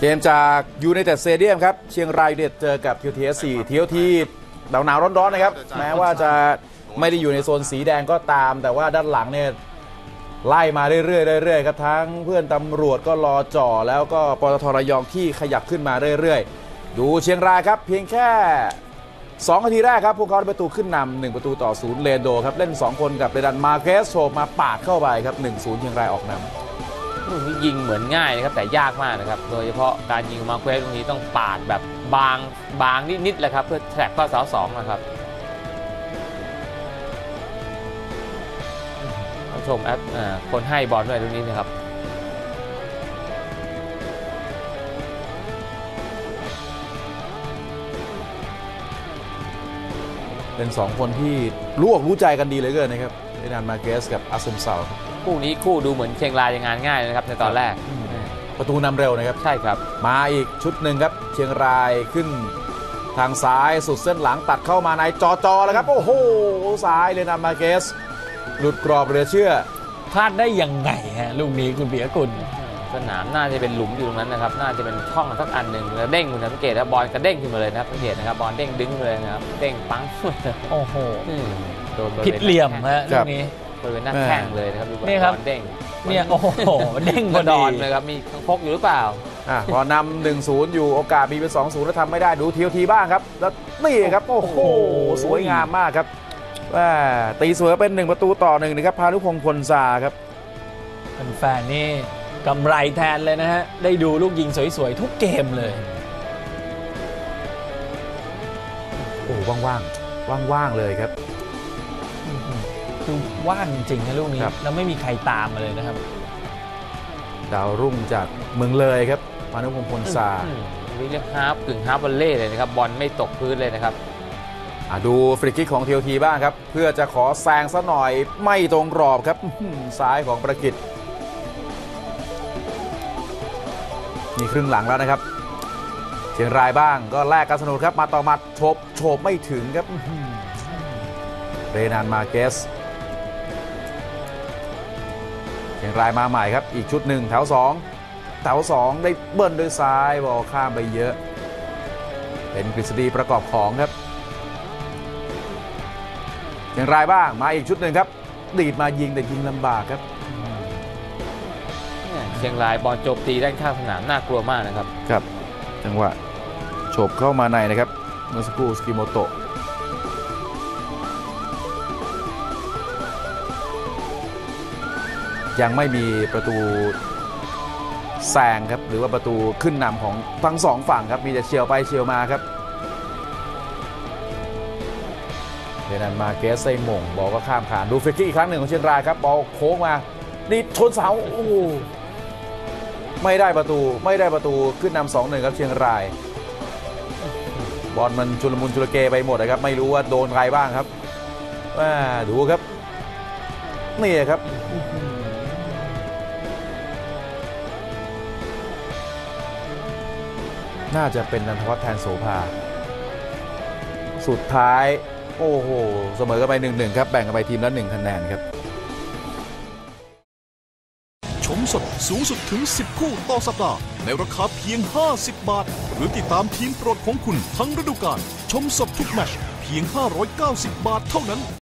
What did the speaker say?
เกมจากยูไนเต็ดสเตเดียมครับเชียงรายยูไนเต็ดเจอกับ QTSC เที่ยวที่หนาวๆร้อนๆนะครับแม้ว่าจะไม่ได้อยู่ในโซนสีแดงก็ตามแต่ว่าด้านหลังเนี่ยไล่มาเรื่อยๆครับทั้งเพื่อนตำรวจก็รอจ่อแล้วก็ปตท.ระยองที่ขยับขึ้นมาเรื่อยๆดูเชียงรายครับเพียงแค่2นาทีแรกครับพวกเขาได้ประตูขึ้นนำ1-0เลนโดครับเล่น2คนกับเรดันมาร์เกสโฉบมาปาดเข้าไปครับ1-0เชียงรายออกนำยิงเหมือนง่ายนะครับแต่ยากมากนะครับโดยเฉพาะการยิงมาเควสตรงนี้ต้องปาดแบบบางนิดๆเลยครับเพื่อแทร็กเข้าเสา2นะครับผู้ชมแอปคนให้บอลด้วยตรงนี้นะครับเป็น2คนที่รู้ใจกันดีเลยเกินนะครับเรนันมาเกสกับอาซุมเซาคู่นี้คู่ดูเหมือนเชียงรายจะงานง่ายนะครับในตอนแรกประตูนำเร็วนะครับใช่ครับมาอีกชุดหนึ่งครับเชียงรายขึ้นทางซ้ายสุดเส้นหลังตัดเข้ามาในจอแล้วครับโอ้โหซ้ายเลยนำมาเกสหลุดกรอบเหลือเชื่อพลาดได้ยังไงฮะลูกนี้คุณเบียร์กุลสนามน่าจะเป็นหลุมอยู่ตรงนั้นนะครับน่าจะเป็นช่องสักอันหนึ่งแล้วเด้งคุณสังเกตนะบอลกระเด้งขึ้นมาเลยนะสังเกตนะครับบอลเด้งดึงเลยนะครับเด้งปังโอ้โหผิดเหลี่ยมฮะลูกนี้บริเวณหน้าแข้งเลยนะครับนี่ครับเด้งเนี่ยโอ้โหเด้งกระดอนเลยครับมีพกอยู่หรือเปล่าพอนำ1-0อยู่โอกาสมีเป็น2-0แล้วทำไม่ได้ดูทีทีบ้างครับแล้วนี่ครับโอ้โหสวยงามมากครับตีเสมอเป็น1-1นะครับพานุพงศ์พลซาครับแฟนนี่กำไรแทนเลยนะฮะได้ดูลูกยิงสวยๆทุกเกมเลยโอ้ว่างๆเลยครับคือว่างจริงๆนะลูกนี้แล้วไม่มีใครตามมาเลยนะครับดาวรุ่งจากเมืองเลยครับพานุพงศ์พลซาเรียกฮาร์ปกึ่งฮาร์ปวอลเล่เลยนะครับบอลไม่ตกพื้นเลยนะครับดูฟรีคิกของทีโอทีบ้างครับเพื่อจะขอแซงซะหน่อยไม่ตรงกรอบครับซ้ายของประกิตมีครึ่งหลังแล้วนะครับเชียงรายบ้างก็แลกกันสนุกครับมาต่อมัดโฉบไม่ถึงครับเรนันมาเกสเชียงรายมาใหม่ครับอีกชุดหนึ่งแถวสองได้เบิ้ลด้วยซ้ายบอลข้ามไปเยอะเป็นกฤษฎีประกอบของครับเชียงรายบ้างมาอีกชุดหนึ่งครับดีดมายิงแต่ยิงลำบากครับเชียงรายบอลโจมตีด้านข้างสนามน่ากลัวมากนะครับครับจังหวะโฉบเข้ามาในนะครับเมื่อสักครู่สกิโมโตะยังไม่มีประตูแซงครับหรือว่าประตูขึ้นนำของทั้งสองฝั่งครับมีแต่เฉียวไปเฉียวมาครับเดนันมาเกสไซมงบอกว่าข้ามผ่านดูฟิกกี้อีกครั้งหนึ่งของเชียงรายครับบอลโค้งมานี่ชนเสาโอ้ไม่ได้ประตูขึ้นนำ2-1ครับเชียงรายบอลมันชุลมุนชุลเกไปหมดนะครับไม่รู้ว่าโดนใครบ้างครับดูครับนี่ครับน่าจะเป็นนันทวัฒน์แทนโสภาสุดท้ายโอ้โหเสมอกันไป1-1ครับแบ่งกันไปทีมละ1คะแนนครับชมสดสูงสุดถึง10คู่ต่อสัปดาห์ในราคาเพียง50บาทหรือติดตามทีมโปรดของคุณทั้งฤดูกาลชมสดทุกแมตช์เพียง590บาทเท่านั้น